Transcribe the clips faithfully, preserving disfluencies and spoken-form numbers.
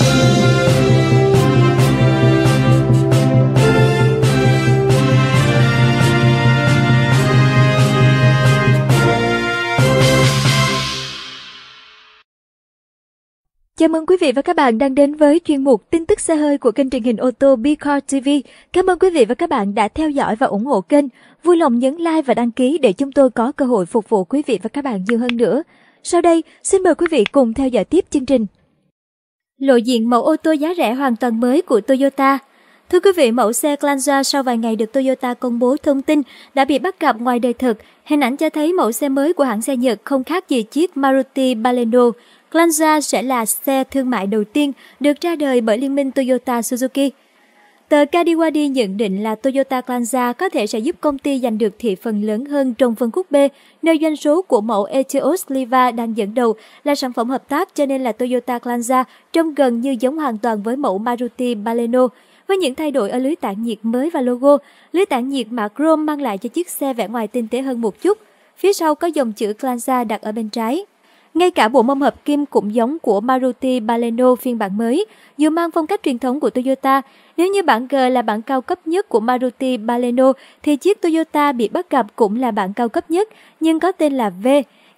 Chào mừng quý vị và các bạn đang đến với chuyên mục tin tức xe hơi của kênh truyền hình ô tô B-Car ti vi. Cảm ơn quý vị và các bạn đã theo dõi và ủng hộ kênh. Vui lòng nhấn like và đăng ký để chúng tôi có cơ hội phục vụ quý vị và các bạn nhiều hơn nữa. Sau đây, xin mời quý vị cùng theo dõi tiếp chương trình. Lộ diện mẫu ô tô giá rẻ hoàn toàn mới của Toyota. Thưa quý vị, mẫu xe Glanza sau vài ngày được Toyota công bố thông tin đã bị bắt gặp ngoài đời thực. Hình ảnh cho thấy mẫu xe mới của hãng xe Nhật không khác gì chiếc Maruti Baleno. Glanza sẽ là xe thương mại đầu tiên được ra đời bởi liên minh Toyota-Suzuki. Tờ Kadiwadi nhận định là Toyota Glanza có thể sẽ giúp công ty giành được thị phần lớn hơn trong phân khúc B, nơi doanh số của mẫu Etios Liva đang dẫn đầu là sản phẩm hợp tác, cho nên là Toyota Glanza trông gần như giống hoàn toàn với mẫu Maruti Baleno. Với những thay đổi ở lưới tản nhiệt mới và logo, lưới tản nhiệt mạ chrome mang lại cho chiếc xe vẻ ngoài tinh tế hơn một chút. Phía sau có dòng chữ Glanza đặt ở bên trái. Ngay cả bộ mâm hợp kim cũng giống của Maruti Baleno phiên bản mới, dù mang phong cách truyền thống của Toyota. Nếu như bản G là bản cao cấp nhất của Maruti Baleno, thì chiếc Toyota bị bắt gặp cũng là bản cao cấp nhất, nhưng có tên là V.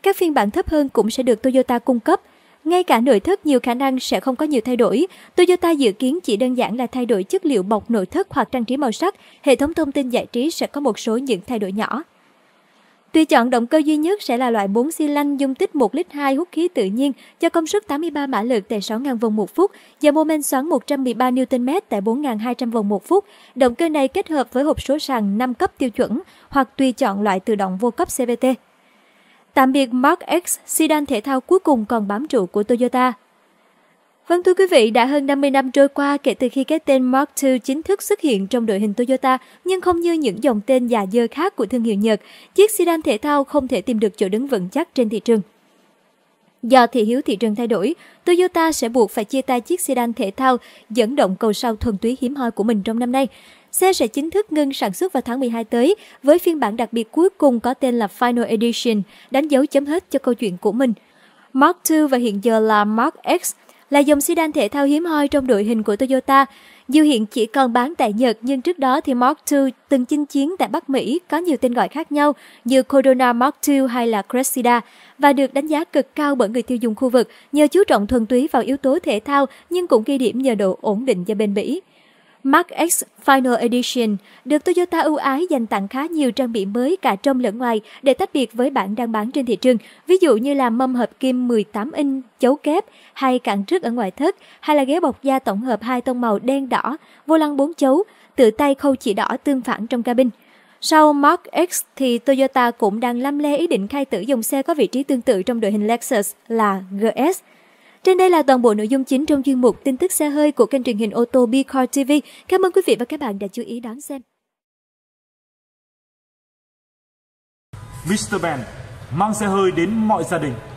Các phiên bản thấp hơn cũng sẽ được Toyota cung cấp. Ngay cả nội thất nhiều khả năng sẽ không có nhiều thay đổi. Toyota dự kiến chỉ đơn giản là thay đổi chất liệu bọc nội thất hoặc trang trí màu sắc. Hệ thống thông tin giải trí sẽ có một số những thay đổi nhỏ. Tùy chọn động cơ duy nhất sẽ là loại bốn xi lanh dung tích một lít hai hút khí tự nhiên cho công suất tám mươi ba mã lực tại sáu nghìn vòng một phút và mô men xoắn một trăm mười ba Newton mét tại bốn nghìn hai trăm vòng một phút. Động cơ này kết hợp với hộp số sàn năm cấp tiêu chuẩn hoặc tùy chọn loại tự động vô cấp xê vê tê. Tạm biệt Mark X, sedan thể thao cuối cùng còn bám trụ của Toyota. Vâng thưa quý vị, đã hơn năm mươi năm trôi qua kể từ khi cái tên Mark hai chính thức xuất hiện trong đội hình Toyota, nhưng không như những dòng tên già dơ khác của thương hiệu Nhật, chiếc sedan thể thao không thể tìm được chỗ đứng vững chắc trên thị trường. Do thị hiếu thị trường thay đổi, Toyota sẽ buộc phải chia tay chiếc sedan thể thao dẫn động cầu sau thuần túy hiếm hoi của mình trong năm nay. Xe sẽ chính thức ngưng sản xuất vào tháng mười hai tới, với phiên bản đặc biệt cuối cùng có tên là Final Edition, đánh dấu chấm hết cho câu chuyện của mình. Mark hai và hiện giờ là Mark X là dòng sedan thể thao hiếm hoi trong đội hình của Toyota. Dù hiện chỉ còn bán tại Nhật, nhưng trước đó thì Mark hai từng chinh chiến tại Bắc Mỹ có nhiều tên gọi khác nhau như Corona Mark hai hay là Cressida và được đánh giá cực cao bởi người tiêu dùng khu vực nhờ chú trọng thuần túy vào yếu tố thể thao nhưng cũng ghi điểm nhờ độ ổn định và bền bỉ. Mark X Final Edition được Toyota ưu ái dành tặng khá nhiều trang bị mới cả trong lẫn ngoài để tách biệt với bản đang bán trên thị trường, ví dụ như là mâm hợp kim mười tám inch, chấu kép, hay cản trước ở ngoại thất, hay là ghế bọc da tổng hợp hai tông màu đen đỏ, vô lăng bốn chấu, tự tay khâu chỉ đỏ tương phản trong cabin. Sau Mark X thì Toyota cũng đang lăm le ý định khai tử dòng xe có vị trí tương tự trong đội hình Lexus là giê ét. Trên đây là toàn bộ nội dung chính trong chuyên mục tin tức xe hơi của kênh truyền hình ô tô B-Car ti vi. Cảm ơn quý vị và các bạn đã chú ý đón xem. mít tơ Ben mang xe hơi đến mọi gia đình.